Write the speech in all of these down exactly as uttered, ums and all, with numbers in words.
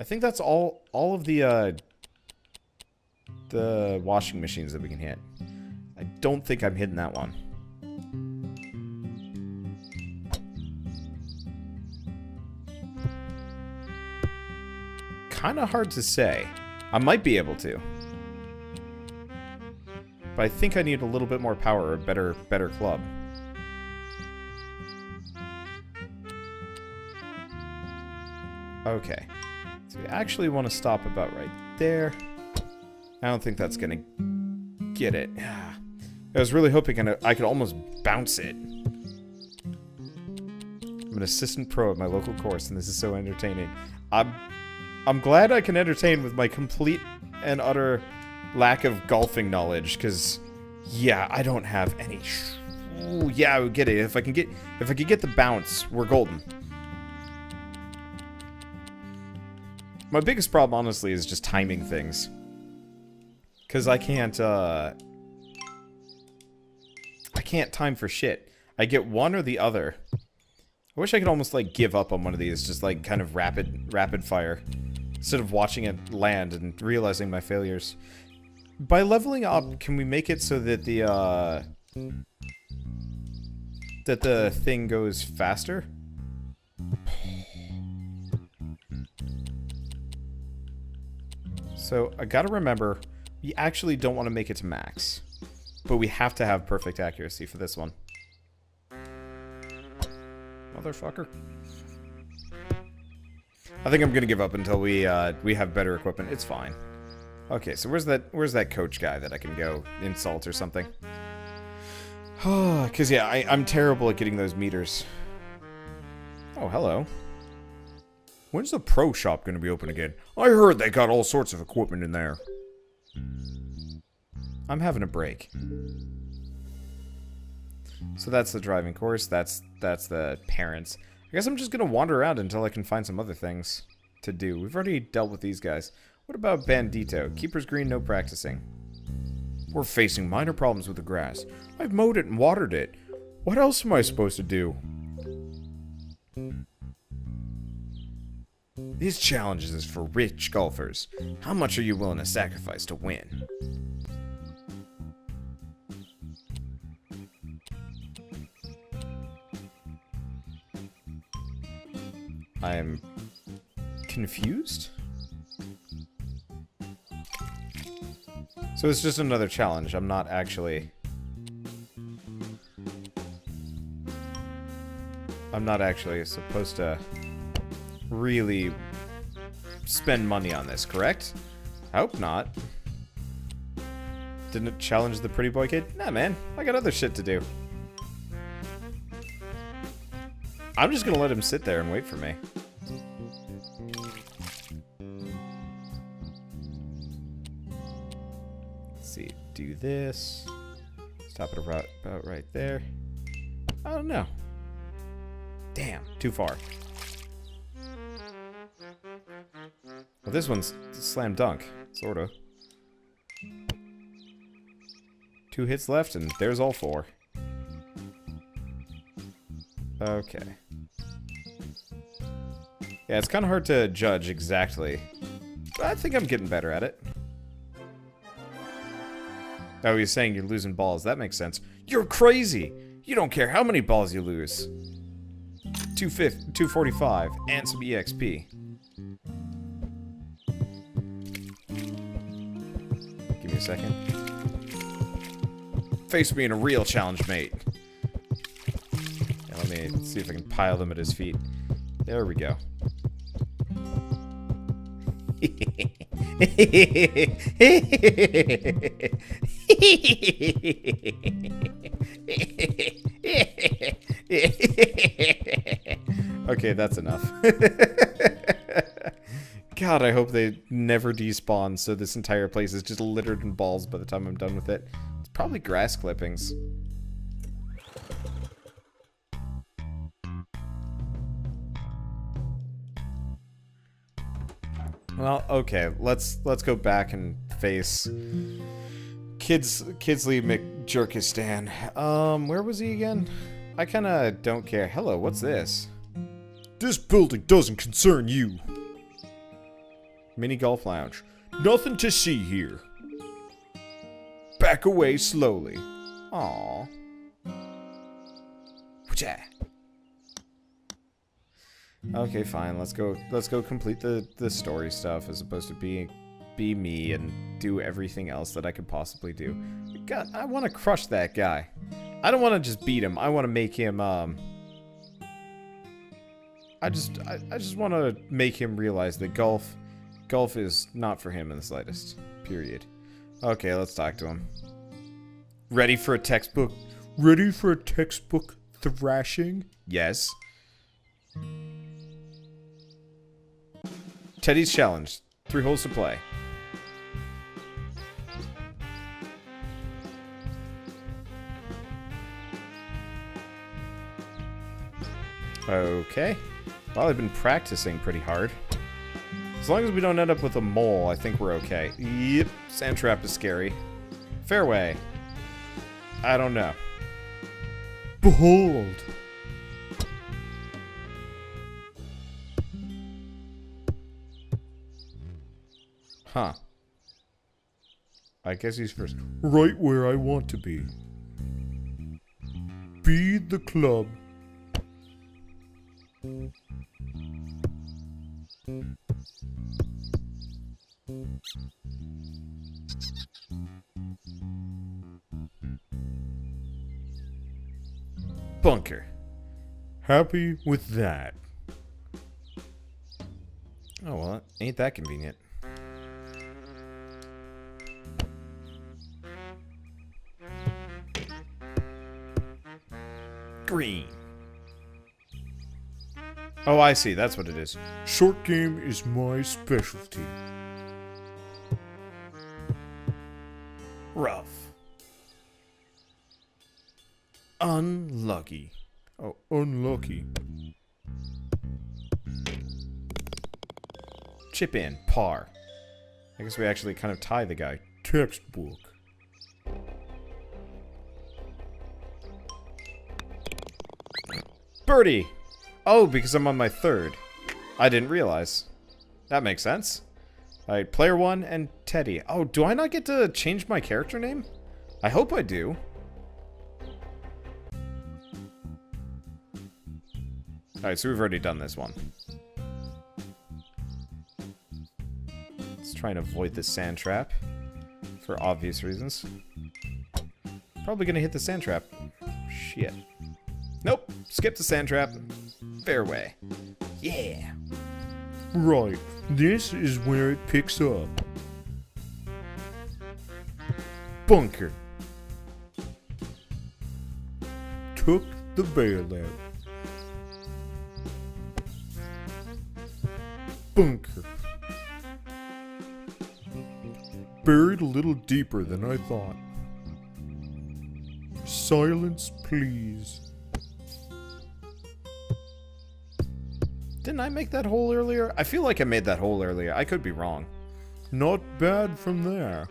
I think that's all all of the uh, the washing machines that we can hit. I don't think I'm hitting that one. Kinda hard to say. I might be able to. But I think I need a little bit more power or a better, better club. Okay. So we actually want to stop about right there. I don't think that's going to get it. I was really hoping I could almost bounce it. I'm an assistant pro at my local course, and this is so entertaining. I'm, I'm glad I can entertain with my complete and utter lack of golfing knowledge, because, yeah, I don't have any. Ooh, yeah, I would get it. If I can get, if I could get the bounce, we're golden. My biggest problem, honestly, is just timing things. Because I can't, uh... I can't time for shit. I get one or the other. I wish I could almost, like, give up on one of these. Just, like, kind of rapid, rapid fire. Instead of watching it land and realizing my failures. By leveling up, can we make it so that the, uh... that the thing goes faster? So, I gotta remember, we actually don't want to make it to max. But we have to have perfect accuracy for this one. Motherfucker. I think I'm gonna give up until we, uh, we have better equipment. It's fine. Okay, so where's that, where's that coach guy that I can go insult or something? Because, yeah, I, I'm terrible at getting those meters. Oh, hello. When's the pro shop going to be open again? I heard they got all sorts of equipment in there. I'm having a break. So that's the driving course. That's that's the parents. I guess I'm just going to wander around until I can find some other things to do. We've already dealt with these guys. What about Bandito? Keeper's green, no practicing. We're facing minor problems with the grass. I've mowed it and watered it. What else am I supposed to do? These challenges is for rich golfers. How much are you willing to sacrifice to win? I'm confused. So it's just another challenge. I'm not actually... I'm not actually supposed to... really spend money on this, correct? I hope not. Didn't it challenge the pretty boy kid? Nah, man. I got other shit to do. I'm just gonna let him sit there and wait for me. Let's see. Do this. Stop it about, about right there. I don't know. Damn. Too far. Well, this one's slam dunk, sort of. Two hits left, and there's all four. Okay. Yeah, it's kind of hard to judge exactly. But I think I'm getting better at it. Oh, you're saying you're losing balls. That makes sense. You're crazy! You don't care how many balls you lose. two forty-five, and some E X P. A second. Face me in a real challenge, mate. Yeah, let me see if I can pile them at his feet. There we go. Okay, that's enough. God, I hope they never despawn, so this entire place is just littered in balls by the time I'm done with it. It's probably grass clippings. Well, okay, let's let's go back and face Kids Kidsley McJerkistan. Um, where was he again? I kind of don't care. Hello, what's this? This building doesn't concern you. Mini golf lounge. Nothing to see here. Back away slowly. Aww. Okay, fine. Let's go. Let's go complete the the story stuff as opposed to being be me and do everything else that I could possibly do. God, I want to crush that guy. I don't want to just beat him. I want to make him. Um. I just I, I just want to make him realize that golf golf is not for him in the slightest. Period. Okay, let's talk to him. Ready for a textbook? Ready for a textbook thrashing? Yes. Teddy's challenge. Three holes to play. Okay. Well, I've been practicing pretty hard. As long as we don't end up with a mole, I think we're okay. Yep. Sand trap is scary. Fairway. I don't know. Behold! Huh. I guess he's first. Right where I want to be. Be the club. Bunker. Happy with that. Oh, well, ain't that convenient. Green. Oh, I see. That's what it is. Short game is my specialty. Rough. Unlucky. Oh, unlucky. Chip in. Par. I guess we actually kind of tie the guy. Textbook. Birdie! Oh, because I'm on my third. I didn't realize. That makes sense. Alright, player one and Teddy. Oh, do I not get to change my character name? I hope I do. Alright, so we've already done this one. Let's try and avoid this sand trap. For obvious reasons. Probably gonna hit the sand trap. Shit. Nope. Skip the sand trap. Fairway. Yeah. Right. This is where it picks up. Bunker. Took the bailout. Bunker. Buried a little deeper than I thought. Silence, please. Didn't I make that hole earlier? I feel like I made that hole earlier. I could be wrong. Not bad from there.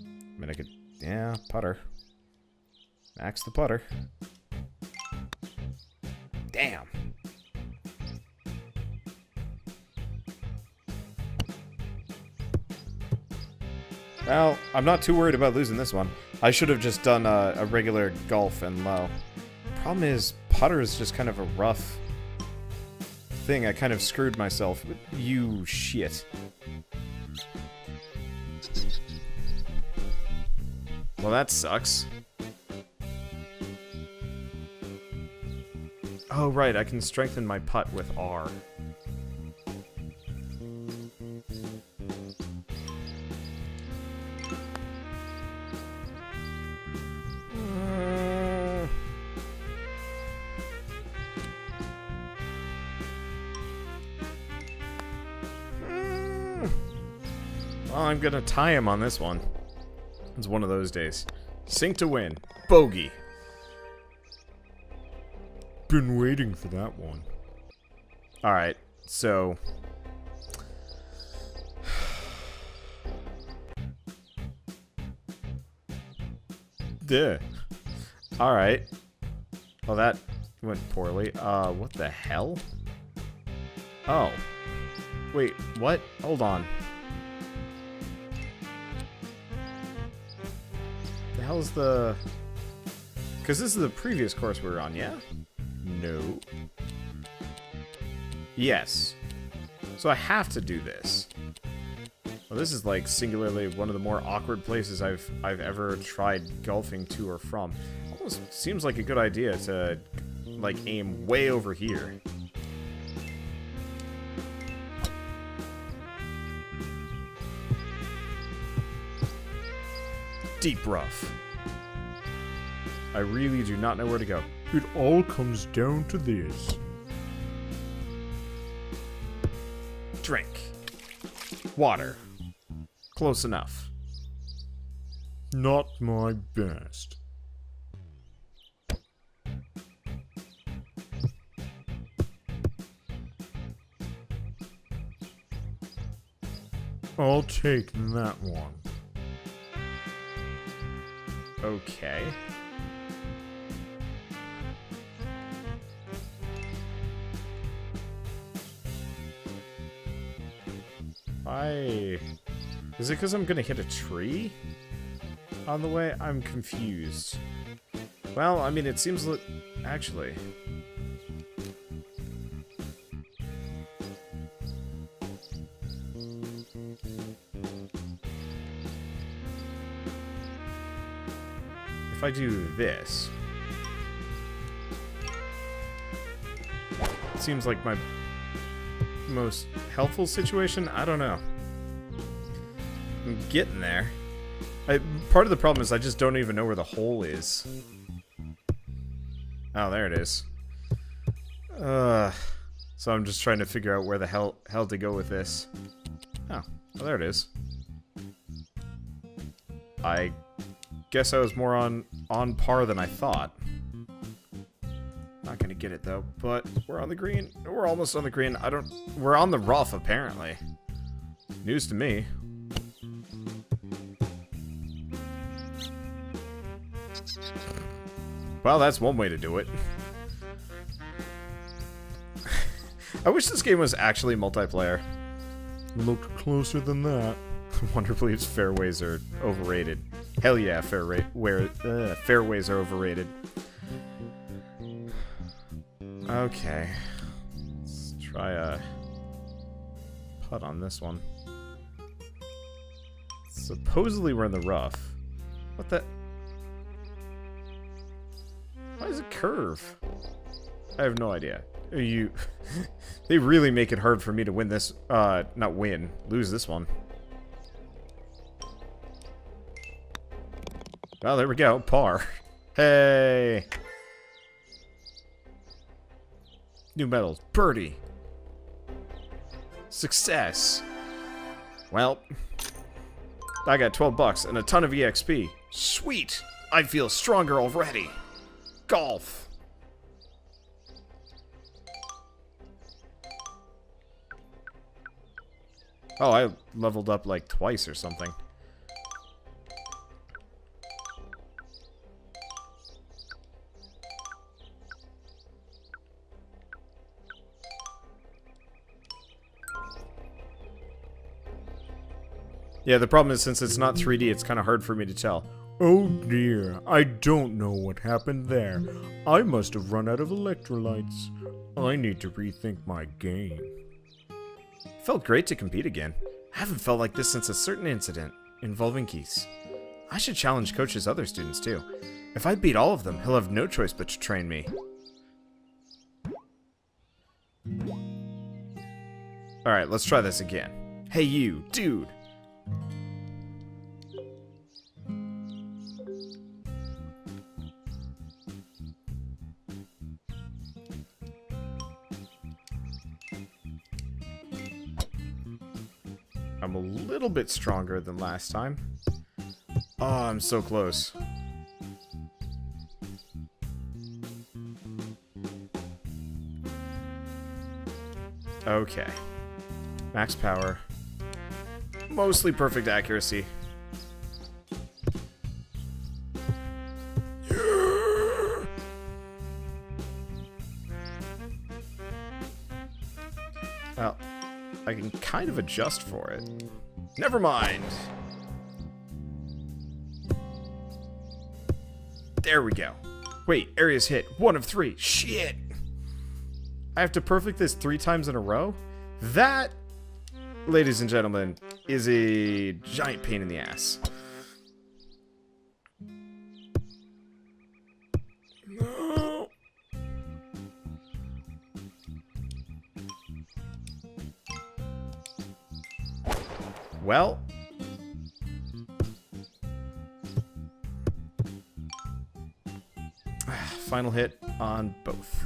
I mean, I could... Yeah, putter. Max the putter. Damn. Well, I'm not too worried about losing this one. I should have just done a, a regular golf and low. Problem is, putter is just kind of a rough thing. I kind of screwed myself with you shit. Well, that sucks. Oh, right, I can strengthen my putt with R. I'm gonna tie him on this one. It's one of those days. Sink to win. Bogey. Been waiting for that one. Alright, so... Duh. Alright. Well, that went poorly. Uh, what the hell? Oh. Wait, what? Hold on. The hell's the... Because this is the previous course we were on, yeah? No. Yes. So I have to do this. Well, this is like singularly one of the more awkward places I've I've ever tried golfing to or from. Almost seems like a good idea to like aim way over here. Deep rough. I really do not know where to go. It all comes down to this. Drink. Water. Close enough. Not my best. I'll take that one. Okay. I... Is it because I'm going to hit a tree on the way? I'm confused. Well, I mean, it seems like... Actually... If I do this... It seems like my... most helpful situation? I don't know. I'm getting there. I, part of the problem is I just don't even know where the hole is. Oh, there it is. Uh, so I'm just trying to figure out where the hell hell to go with this. Oh, well, there it is. I guess I was more on on par than I thought. Not gonna get it though, but we're on the green. We're almost on the green. I don't. We're on the rough apparently. News to me. Well, that's one way to do it. I wish this game was actually multiplayer. Look closer than that. Wonder believes fairways are overrated. Hell yeah, fairway where uh, fairways are overrated. Okay, let's try a putt on this one. Supposedly we're in the rough. What the? Why is it curve? I have no idea. Are you? They really make it hard for me to win this. Uh, not win. Lose this one. Well, there we go. Par. Hey. New medals. Birdie. Success. Well, I got twelve bucks and a ton of E X P. Sweet! I feel stronger already. Golf. Oh, I leveled up like twice or something. Yeah, the problem is since it's not three D, it's kind of hard for me to tell. Oh dear, I don't know what happened there. I must have run out of electrolytes. I need to rethink my game. Felt great to compete again. I haven't felt like this since a certain incident involving geese. I should challenge Coach's other students too. If I beat all of them, he'll have no choice but to train me. Alright, let's try this again. Hey you, dude! I'm a little bit stronger than last time. Oh, I'm so close. Okay. Max power. Mostly perfect accuracy. Yeah. Well, I can kind of adjust for it. Never mind. There we go. Wait, area's hit. One of three. Shit! I have to perfect this three times in a row? That, ladies and gentlemen, is a giant pain in the ass. No. Well. Final hit on both.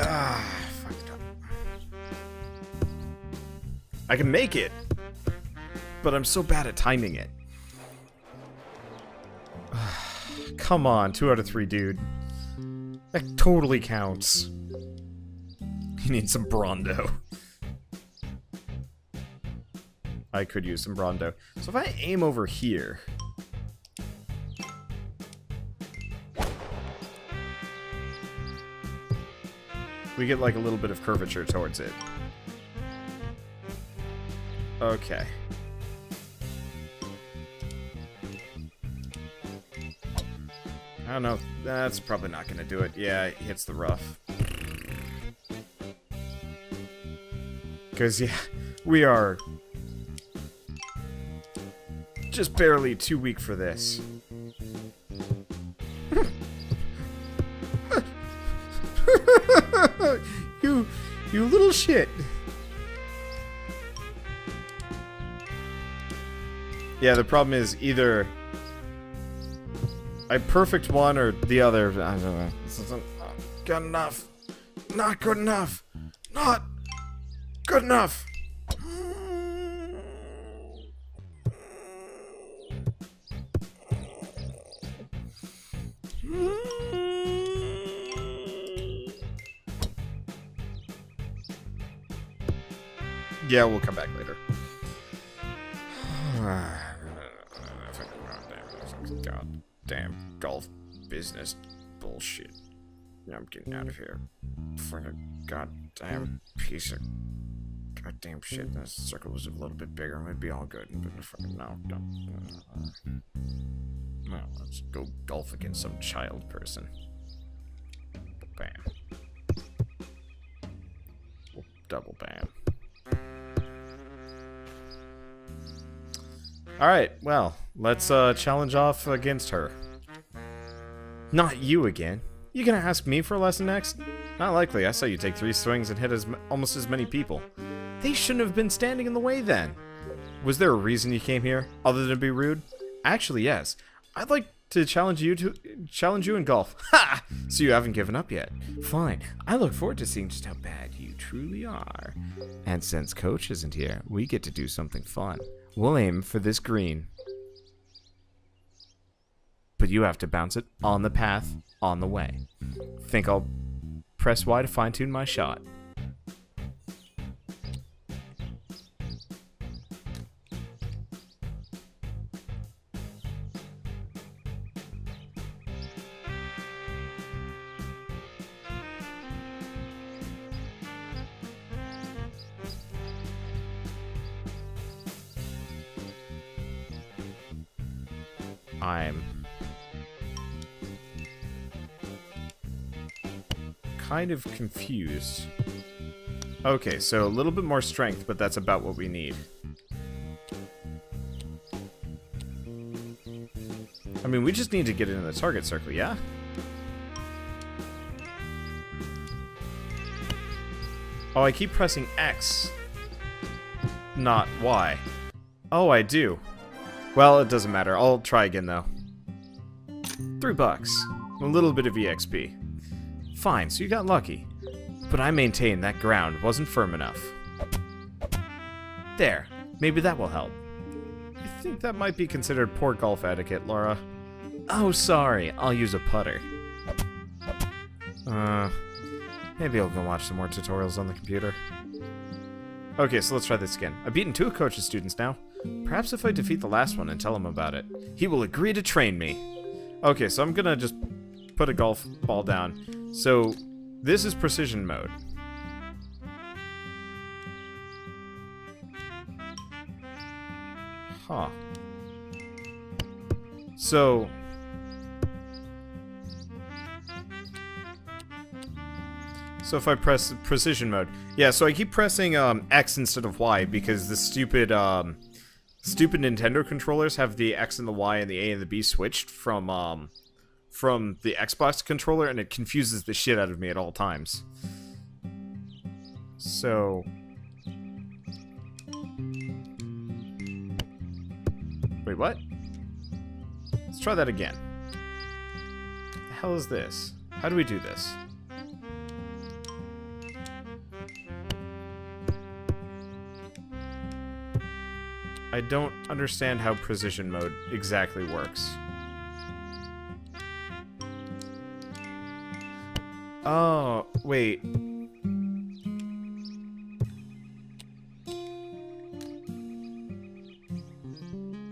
Ah, fucked it up. I can make it, but I'm so bad at timing it. Come on, two out of three, dude. That totally counts. You need some Brondo. I could use some Brondo. So if I aim over here... we get like a little bit of curvature towards it. Okay. I don't know. That's probably not going to do it. Yeah, it hits the rough. Because, yeah, we are just barely too weak for this. You, you little shit. Yeah, the problem is either I perfect one or the other. I don't know. This isn't good enough. Not good enough. Not good enough. Yeah, we'll come back later. God damn golf business bullshit. I'm getting out of here. For a goddamn piece of goddamn shit. That circle was a little bit bigger and we'd be all good. But fucking no, no. Well, let's go golf against some child person. Bam. Double bam. Alright, well, let's uh, challenge off against her. Not you again. You gonna ask me for a lesson next? Not likely. I saw you take three swings and hit as m almost as many people. They shouldn't have been standing in the way then. Was there a reason you came here, other than to be rude? Actually, yes. I'd like to challenge you to challenge you in golf. Ha! So you haven't given up yet. Fine. I look forward to seeing just how bad you truly are. And since Coach isn't here, we get to do something fun. We'll aim for this green. But you have to bounce it on the path, on the way. Think I'll press Y to fine-tune my shot. I'm kind of confused. Okay, so a little bit more strength, but that's about what we need. I mean, we just need to get into the target circle, yeah? Oh, I keep pressing X, not Y. Oh, I do. Well, it doesn't matter. I'll try again, though. Three bucks. A little bit of E X P. Fine, so you got lucky. But I maintain that ground wasn't firm enough. There. Maybe that will help. I think that might be considered poor golf etiquette, Laura. Oh, sorry. I'll use a putter. Uh, maybe I'll go watch some more tutorials on the computer. Okay, so let's try this again. I've beaten two of Coach's students now. Perhaps if I defeat the last one and tell him about it, he will agree to train me. Okay, so I'm gonna just put a golf ball down. So this is precision mode. Huh. So So if I press precision mode, yeah, so I keep pressing um, X instead of Y because the stupid um, stupid Nintendo controllers have the X and the Y and the A and the B switched from um, from the Xbox controller, and it confuses the shit out of me at all times. So wait, what? Let's try that again. What the hell is this? How do we do this? I don't understand how precision mode exactly works. Oh, wait.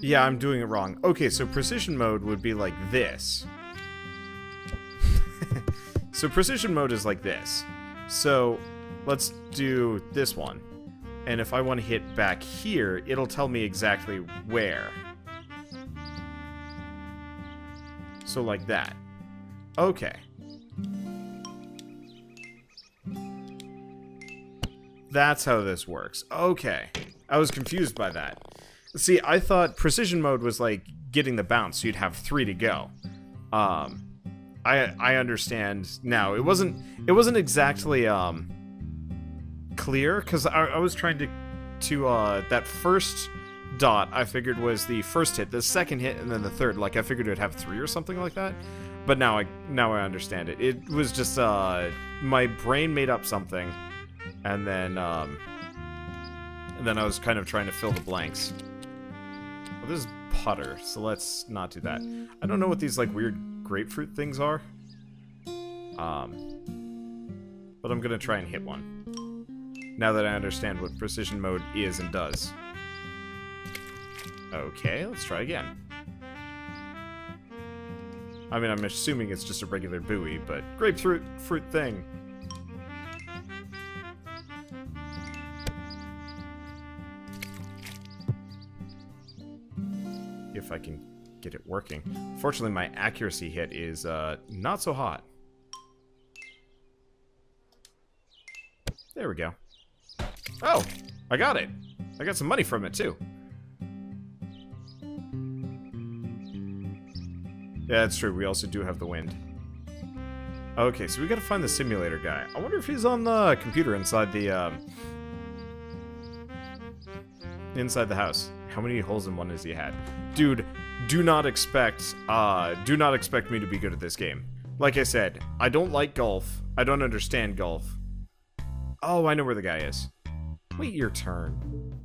Yeah, I'm doing it wrong. Okay, so precision mode would be like this. So precision mode is like this. So let's do this one. And if I want to hit back here, it'll tell me exactly where. So like that. Okay. That's how this works. Okay. I was confused by that. See, I thought precision mode was like getting the bounce, so you'd have three to go. Um, I I understand now. It wasn't it wasn't exactly um. clear, because I, I was trying to to uh that first dot I figured was the first hit, the second hit, and then the third. Like I figured it'd have three or something like that, but now I now I understand it. It was just uh my brain made up something, and then um and then I was kind of trying to fill the blanks. Well, this is putter, so let's not do that. I don't know what these like weird grapefruit things are, um but I'm gonna try and hit one. Now that I understand what precision mode is and does. Okay, let's try again. I mean, I'm assuming it's just a regular buoy, but grapefruit fruit thing. If I can get it working. Fortunately, my accuracy hit is uh, not so hot. There we go. Oh, I got it. I got some money from it, too. Yeah, that's true. We also do have the wind. Okay, so we gotta find the simulator guy. I wonder if he's on the computer inside the, um... inside the house. How many holes in one has he had? Dude, do not expect, uh... do not expect me to be good at this game. Like I said, I don't like golf. I don't understand golf. Oh, I know where the guy is. Wait your turn.